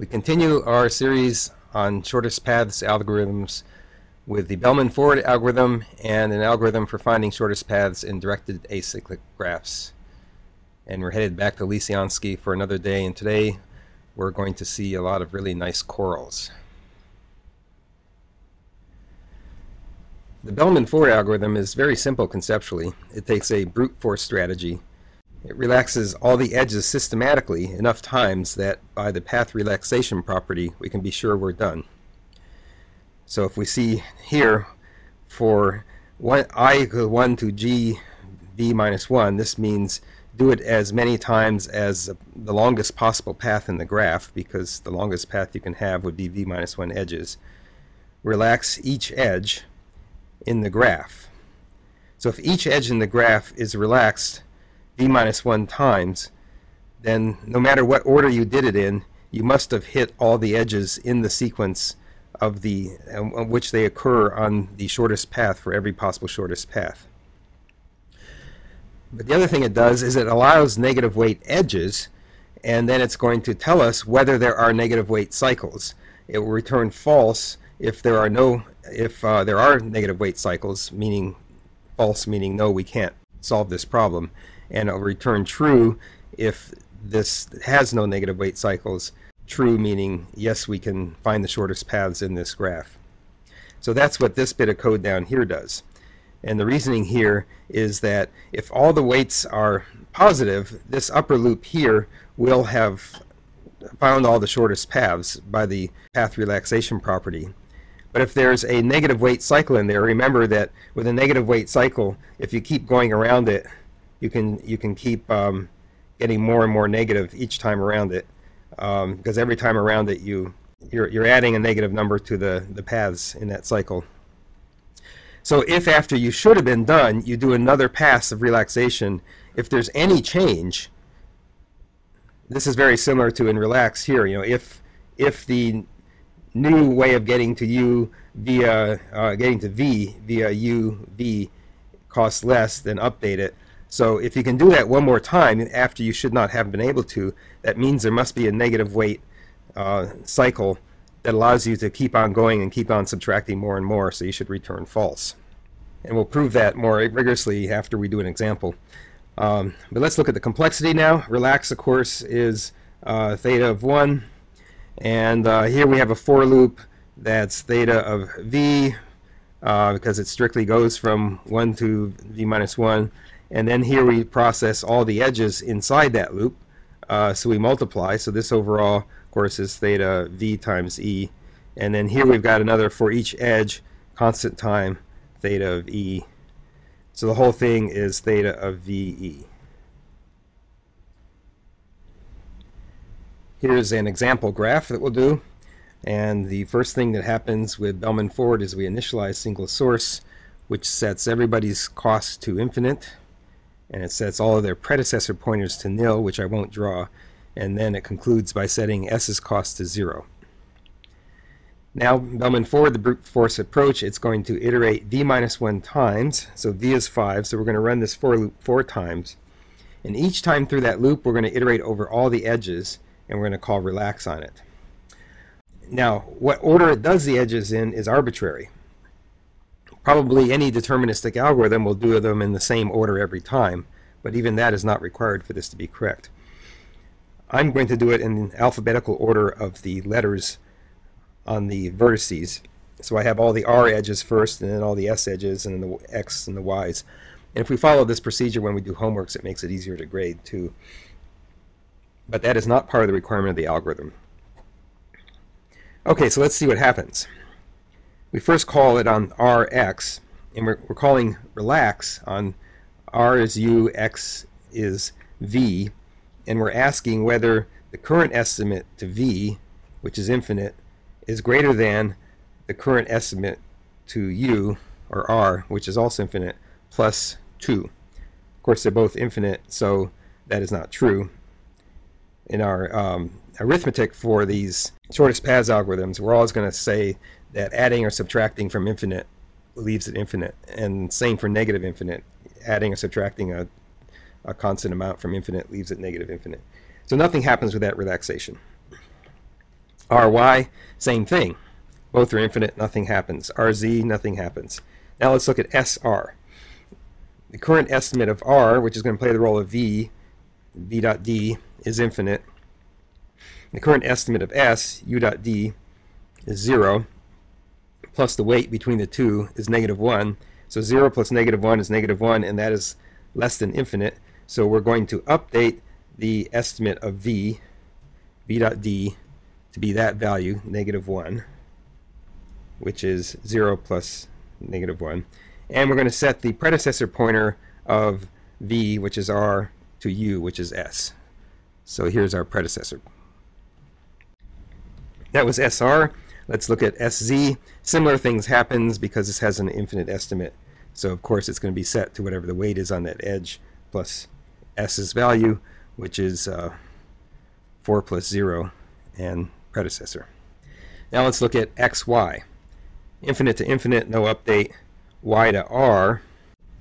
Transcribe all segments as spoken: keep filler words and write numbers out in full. We continue our series on shortest paths algorithms with the Bellman-Ford algorithm and an algorithm for finding shortest paths in directed acyclic graphs. And we're headed back to Lisianski for another day, and today we're going to see a lot of really nice corals. The Bellman-Ford algorithm is very simple conceptually. It takes a brute force strategy. It relaxes all the edges systematically enough times that by the path relaxation property we can be sure we're done. So if we see here for one, I equal one to g b minus one, this means do it as many times as the longest possible path in the graph, because the longest path you can have would be v minus one edges. Relax each edge in the graph. So if each edge in the graph is relaxed b minus one times, then no matter what order you did it in, you must have hit all the edges in the sequence of the uh, which they occur on the shortest path for every possible shortest path. But the other thing it does is it allows negative weight edges, and then it's going to tell us whether there are negative weight cycles. It will return false if there are no if uh, there are negative weight cycles, meaning false, meaning no, we can't solve this problem. And it'll return true if this has no negative weight cycles. True meaning, yes, we can find the shortest paths in this graph. So that's what this bit of code down here does. And the reasoning here is that if all the weights are positive, this upper loop here will have found all the shortest paths by the path relaxation property. But if there's a negative weight cycle in there, remember that with a negative weight cycle, if you keep going around it, you can you can keep um, getting more and more negative each time around it, because um, every time around it you you're, you're adding a negative number to the the paths in that cycle. So if after you should have been done you do another pass of relaxation, if there's any change, this is very similar to in relax here. You know, if if the new way of getting to u via uh, getting to v via u v costs less, then update it. So if you can do that one more time after you should not have been able to, that means there must be a negative weight uh, cycle that allows you to keep on going and keep on subtracting more and more, so you should return false. And we'll prove that more rigorously after we do an example. Um, but let's look at the complexity now. Relax, of course, is uh, theta of one. And uh, here we have a for loop that's theta of v, uh, because it strictly goes from one to v minus one. And then here we process all the edges inside that loop, uh, so we multiply. So this overall, of course, is theta v times e. And then here we've got another for each edge, constant time theta of e. So the whole thing is theta of ve. Here's an example graph that we'll do. And the first thing that happens with Bellman-Ford is we initialize single source, which sets everybody's cost to infinite. And it sets all of their predecessor pointers to nil, which I won't draw. And then it concludes by setting S's cost to zero. Now, Bellman-Ford, the brute force approach, it's going to iterate v minus one times. So v is five, so we're going to run this for loop four times. And each time through that loop, we're going to iterate over all the edges, and we're going to call relax on it. Now, what order it does the edges in is arbitrary. Probably any deterministic algorithm will do them in the same order every time, but even that is not required for this to be correct. I'm going to do it in alphabetical order of the letters on the vertices. So I have all the R edges first, and then all the S edges, and then the X and the Ys. And if we follow this procedure when we do homeworks, it makes it easier to grade too. But that is not part of the requirement of the algorithm. Okay, so let's see what happens. We first call it on Rx, and we're, we're calling relax on R is U, X is V, and we're asking whether the current estimate to V, which is infinite, is greater than the current estimate to U, or R, which is also infinite, plus two. Of course, they're both infinite, so that is not true. In our um, arithmetic for these shortest paths algorithms, we're always going to say that adding or subtracting from infinite leaves it infinite, and same for negative infinite. Adding or subtracting a, a constant amount from infinite leaves it negative infinite. So nothing happens with that relaxation. R Y, same thing. Both are infinite, nothing happens. R Z, nothing happens. Now let's look at S R. The current estimate of R, which is going to play the role of V, V dot D, is infinite. The current estimate of S, U dot D, is zero, plus the weight between the two is negative one. So zero plus negative one is negative one, and that is less than infinite. So we're going to update the estimate of V, V dot D, to be that value, negative one, which is zero plus negative one. And we're going to set the predecessor pointer of V, which is R, to U, which is S. So here's our predecessor. That was S R. Let's look at S Z. Similar things happens because this has an infinite estimate. So of course it's going to be set to whatever the weight is on that edge plus S's value, which is uh, four plus zero and predecessor. Now let's look at X Y. Infinite to infinite, no update. Y to R,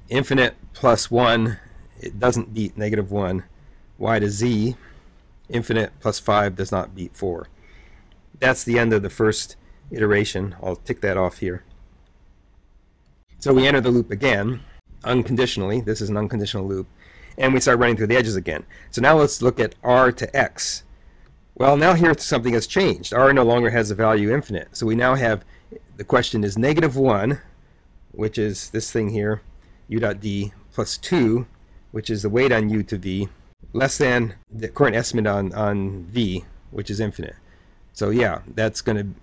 infinite plus one, it doesn't beat negative one. Y to Z, infinite plus five does not beat four. That's the end of the first iteration. I'll tick that off here. So we enter the loop again, unconditionally. This is an unconditional loop. And we start running through the edges again. So now let's look at R to X. Well, now here something has changed. R no longer has a value infinite. So we now have, the question is negative one, which is this thing here, U dot D, plus two, which is the weight on U to V, less than the current estimate on, on V, which is infinite. So yeah, that's going to,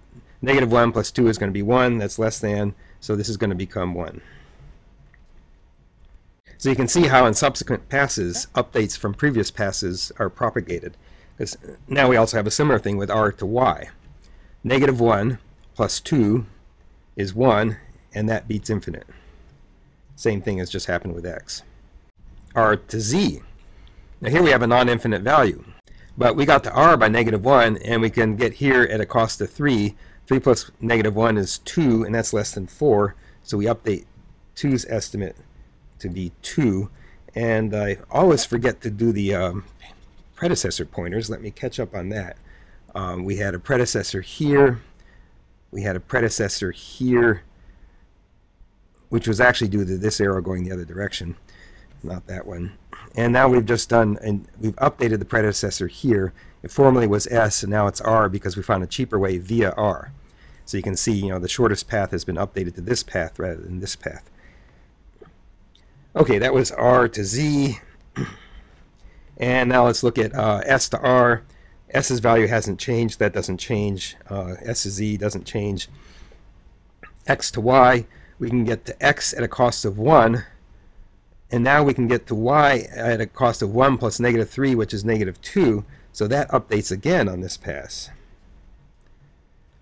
negative one plus two is going to be one, that's less than, so this is going to become one. So you can see how in subsequent passes, updates from previous passes are propagated. Because now we also have a similar thing with R to Y. Negative one plus two is one, and that beats infinite. Same thing has just happened with X. R to Z. Now here we have a non-infinite value. But we got to R by negative one, and we can get here at a cost of three. three plus negative one is two, and that's less than four. So we update two's estimate to be two. And I always forget to do the um, predecessor pointers. Let me catch up on that. Um, we had a predecessor here. We had a predecessor here, which was actually due to this arrow going the other direction, not that one. And now we've just done, and we've updated the predecessor here. It formerly was S, and now it's R because we found a cheaper way via R. So you can see, you know, the shortest path has been updated to this path rather than this path. Okay, that was R to Z. And now let's look at uh, S to R. S's value hasn't changed. That doesn't change. Uh, S to Z doesn't change. X to Y. We can get to X at a cost of one, and now we can get to Y at a cost of one plus negative three, which is negative two, so that updates again on this pass.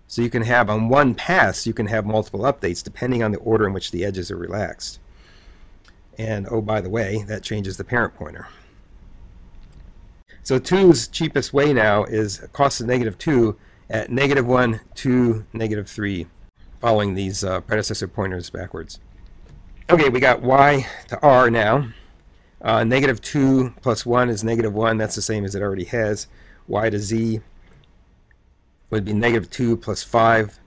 So you can have, on one pass, you can have multiple updates depending on the order in which the edges are relaxed. And oh, by the way, that changes the parent pointer. So two's cheapest way now is a cost of negative two at negative one, two, negative three, following these uh, predecessor pointers backwards. Okay, we got Y to R now. Uh, negative two plus one is negative one. That's the same as it already has. Y to Z would be negative two plus five,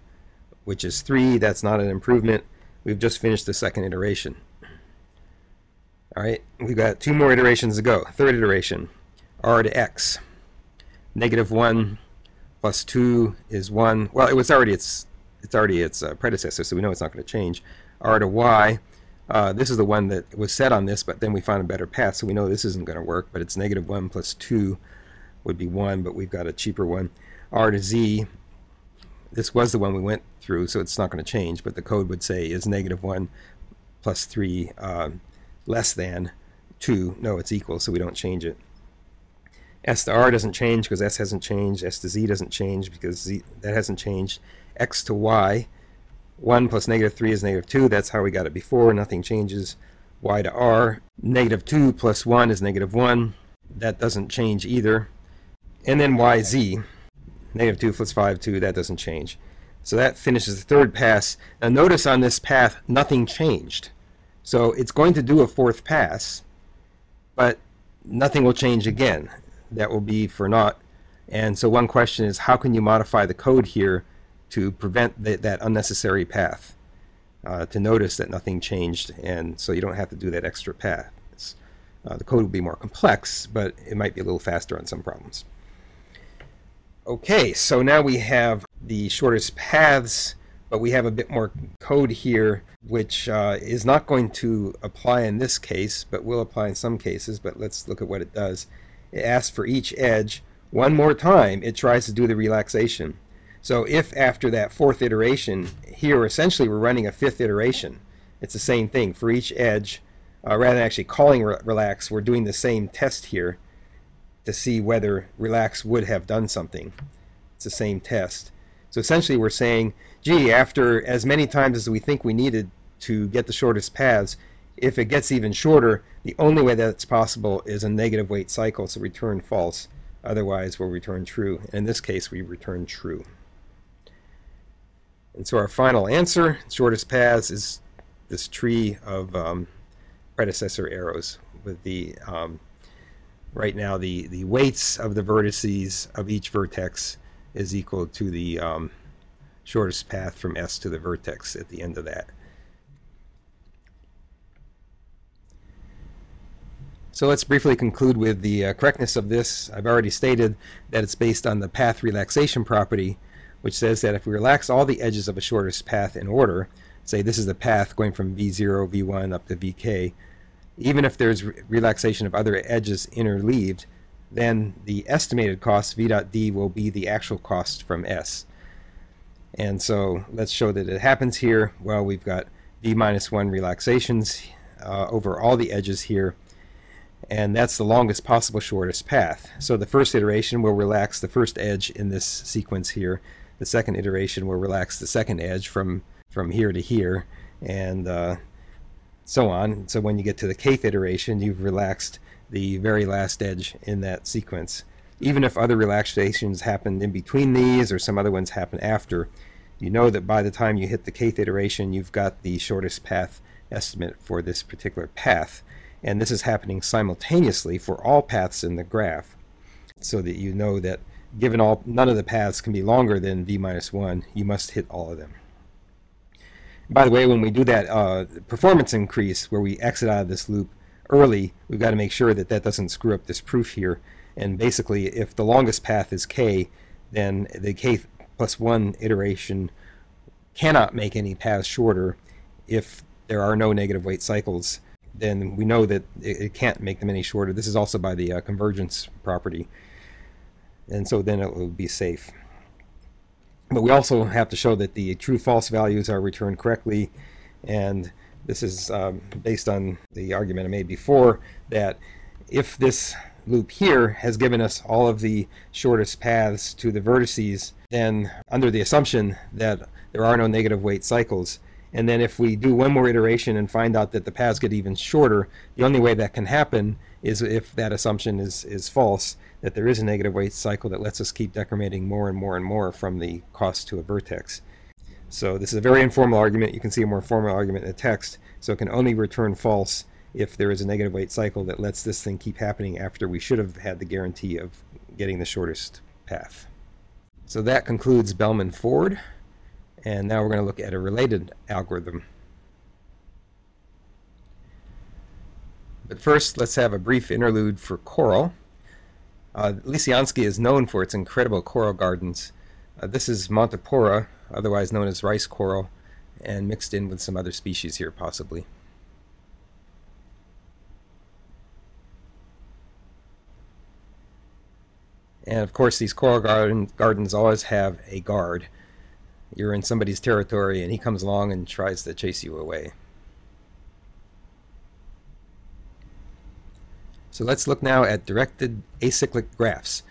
which is three. That's not an improvement. We've just finished the second iteration. All right, we've got two more iterations to go. Third iteration, R to X. Negative one plus two is one. Well, it was already its It's already its uh, predecessor, so we know it's not going to change. R to Y, uh, this is the one that was set on this, but then we found a better path, so we know this isn't going to work, but it's negative one plus two would be one, but we've got a cheaper one. R to Z, this was the one we went through, so it's not going to change, but the code would say is negative one plus three uh, less than two. No, it's equal, so we don't change it. S to R doesn't change because S hasn't changed. S to Z doesn't change because Z, that hasn't changed. X to Y, one plus negative three is negative two. That's how we got it before. Nothing changes. Y to R, negative two plus one is negative one. That doesn't change either. And then Y Z, negative two plus five, two. That doesn't change. So that finishes the third pass. Now notice on this path, nothing changed. So it's going to do a fourth pass, but nothing will change again. That will be for naught. And so one question is, how can you modify the code here to prevent the, that unnecessary path, uh, to notice that nothing changed, and so you don't have to do that extra path. Uh, the code would be more complex, but it might be a little faster on some problems. Okay, so now we have the shortest paths, but we have a bit more code here, which uh, is not going to apply in this case, but will apply in some cases. But let's look at what it does. It asks for each edge. One more time, it tries to do the relaxation. So if after that fourth iteration, here essentially we're running a fifth iteration. It's the same thing for each edge. Uh, rather than actually calling re relax, we're doing the same test here to see whether relax would have done something. It's the same test. So essentially we're saying, gee, after as many times as we think we needed to get the shortest paths, if it gets even shorter, the only way that's possible is a negative weight cycle, so return false. Otherwise, we'll return true. And in this case, we return true. And so our final answer, shortest paths, is this tree of um, predecessor arrows with the, um, right now, the, the weights of the vertices of each vertex is equal to the um, shortest path from S to the vertex at the end of that. So let's briefly conclude with the uh, correctness of this. I've already stated that it's based on the path relaxation property, which says that if we relax all the edges of a shortest path in order, say this is the path going from V zero, V one up to V K, even if there's re relaxation of other edges interleaved, then the estimated cost, V dot D, will be the actual cost from S. And so let's show that it happens here. Well, we've got V minus one relaxations uh, over all the edges here, and that's the longest possible shortest path. So the first iteration will relax the first edge in this sequence here. The second iteration will relax the second edge from, from here to here, and uh, so on. So when you get to the kth iteration, you've relaxed the very last edge in that sequence. Even if other relaxations happen in between these or some other ones happen after, you know that by the time you hit the kth iteration, you've got the shortest path estimate for this particular path. And this is happening simultaneously for all paths in the graph, so that you know that given all, none of the paths can be longer than V minus one, you must hit all of them. By the way, when we do that uh, performance increase where we exit out of this loop early, we've got to make sure that that doesn't screw up this proof here. And basically, if the longest path is K, then the K plus one iteration cannot make any paths shorter if there are no negative weight cycles. Then we know that it can't make them any shorter. This is also by the uh, convergence property. And so then it will be safe. But we also have to show that the true-false values are returned correctly. And this is um, based on the argument I made before, that if this loop here has given us all of the shortest paths to the vertices, then under the assumption that there are no negative weight cycles, and then if we do one more iteration and find out that the paths get even shorter, the only way that can happen is if that assumption is, is false, that there is a negative weight cycle that lets us keep decrementing more and more and more from the cost to a vertex. So this is a very informal argument. You can see a more formal argument in the text. So it can only return false if there is a negative weight cycle that lets this thing keep happening after we should have had the guarantee of getting the shortest path. So that concludes Bellman-Ford. And now we're going to look at a related algorithm. But first, let's have a brief interlude for coral. Uh, Lisianski is known for its incredible coral gardens. Uh, this is Montipora, otherwise known as rice coral, and mixed in with some other species here, possibly. And of course, these coral garden, gardens always have a guard. You're in somebody's territory and he comes along and tries to chase you away. So let's look now at directed acyclic graphs,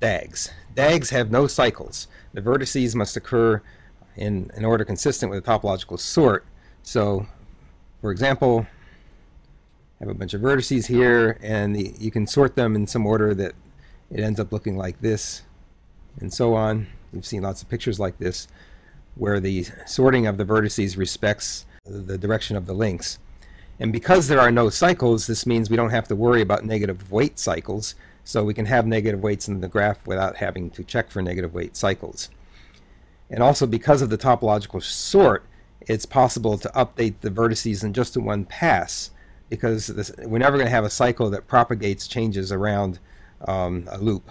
D A Gs. D A Gs have no cycles. The vertices must occur in an order consistent with a topological sort. So for example, I have a bunch of vertices here, and the, you can sort them in some order that it ends up looking like this, and so on. We've seen lots of pictures like this where the sorting of the vertices respects the direction of the links. And because there are no cycles, this means we don't have to worry about negative weight cycles. So we can have negative weights in the graph without having to check for negative weight cycles. And also, because of the topological sort, it's possible to update the vertices in just one pass, because this, we're never going to have a cycle that propagates changes around um, a loop.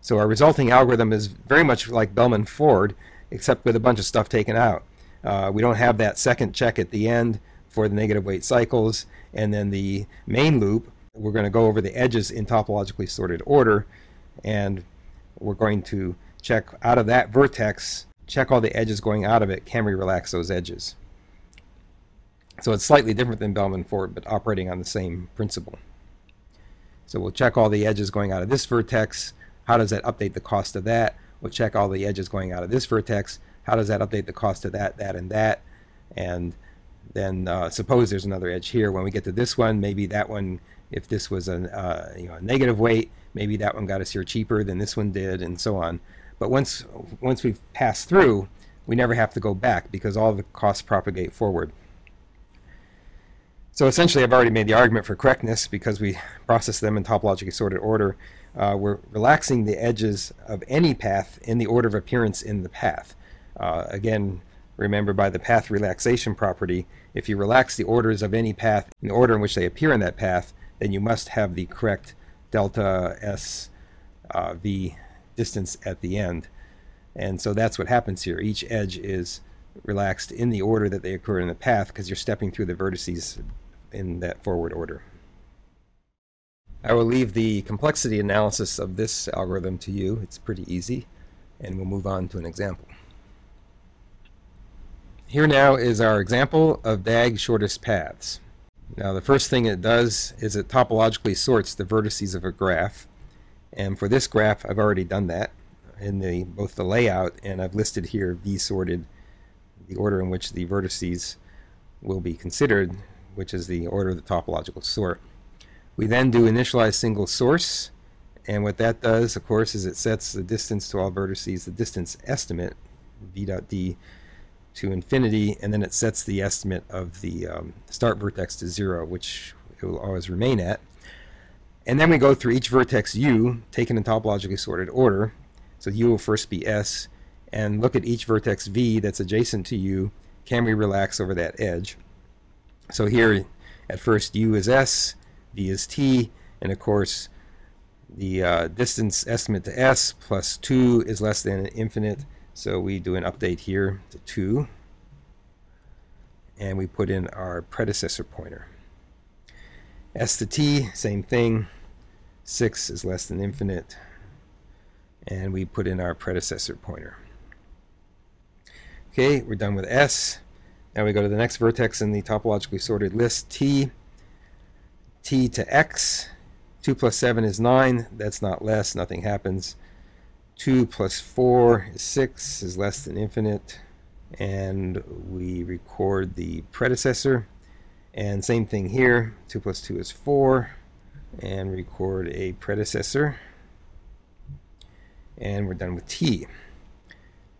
So our resulting algorithm is very much like Bellman-Ford, except with a bunch of stuff taken out. Uh, we don't have that second check at the end for the negative weight cycles, and then the main loop, we're going to go over the edges in topologically sorted order, and we're going to check out of that vertex, check all the edges going out of it, can we relax those edges? So it's slightly different than Bellman-Ford, but operating on the same principle. So we'll check all the edges going out of this vertex. How does that update the cost of that? We'll check all the edges going out of this vertex. How does that update the cost of that, that, and that? And then uh, suppose there's another edge here. When we get to this one, maybe that one, if this was a, uh, you know, a negative weight, maybe that one got us here cheaper than this one did, and so on. But once, once we've passed through, we never have to go back, because all the costs propagate forward. So essentially, I've already made the argument for correctness, because we process them in topologically sorted order. Uh, we're relaxing the edges of any path in the order of appearance in the path. Uh, again, remember, by the path relaxation property, if you relax the orders of any path in the order in which they appear in that path, then you must have the correct delta S uh, V distance at the end. And so that's what happens here. Each edge is relaxed in the order that they occur in the path, because you're stepping through the vertices in that forward order. I will leave the complexity analysis of this algorithm to you. It's pretty easy, and we'll move on to an example. Here now is our example of D A G shortest paths. Now, the first thing it does is it topologically sorts the vertices of a graph, and for this graph I've already done that in the both the layout, and I've listed here V-sorted, the order in which the vertices will be considered, which is the order of the topological sort. We then do initialize single source, and what that does, of course, is it sets the distance to all vertices, the distance estimate, v dot d, to infinity, and then it sets the estimate of the um, start vertex to zero, which it will always remain at. And then we go through each vertex u, taken in topologically sorted order, so u will first be s, and look at each vertex v that's adjacent to u. Can we relax over that edge? So here, at first, u is s, v is t, and of course, the uh, distance estimate to s plus two is less than infinite, so we do an update here to two, and we put in our predecessor pointer. S to t, same thing, six is less than infinite, and we put in our predecessor pointer. Okay, we're done with S. Now we go to the next vertex in the topologically sorted list, T. T to X. two plus seven is nine. That's not less. Nothing happens. two plus four is six, is less than infinite. And we record the predecessor. And same thing here. two plus two is four. And record a predecessor. And we're done with T.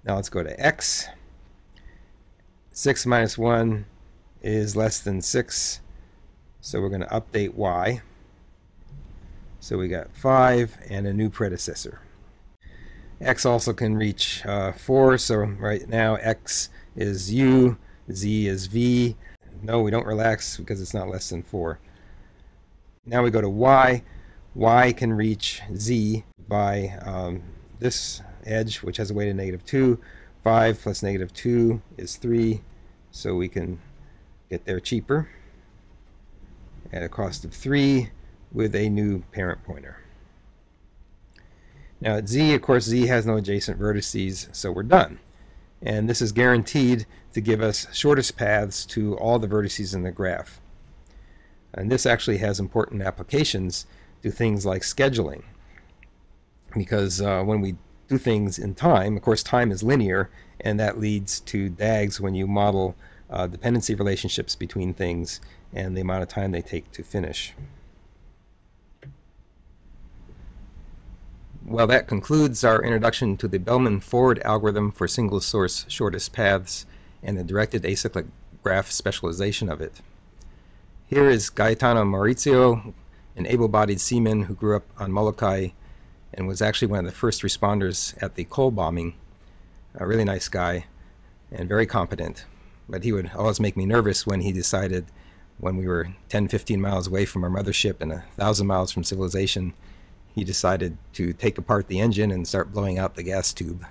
Now let's go to X. six minus one is less than six, so we're going to update y. So we got five and a new predecessor. X also can reach uh, four, so right now x is u, z is v. No, we don't relax because it's not less than four. Now we go to y. Y can reach z by um, this edge, which has a weight of negative two. five plus negative two is three, so we can get there cheaper at a cost of three with a new parent pointer. Now at z, of course, z has no adjacent vertices, so we're done. And this is guaranteed to give us shortest paths to all the vertices in the graph. And this actually has important applications to things like scheduling, because uh, when we do things in time, of course time is linear, and that leads to D A Gs when you model uh, dependency relationships between things and the amount of time they take to finish. Well, that concludes our introduction to the Bellman-Ford algorithm for single source shortest paths and the directed acyclic graph specialization of it. Here is Gaetano Maurizio an able-bodied seaman who grew up on Molokai and was actually one of the first responders at the coal bombing. A really nice guy and very competent. But he would always make me nervous when he decided, when we were ten, fifteen miles away from our mothership and a thousand miles from civilization, he decided to take apart the engine and start blowing out the gas tube.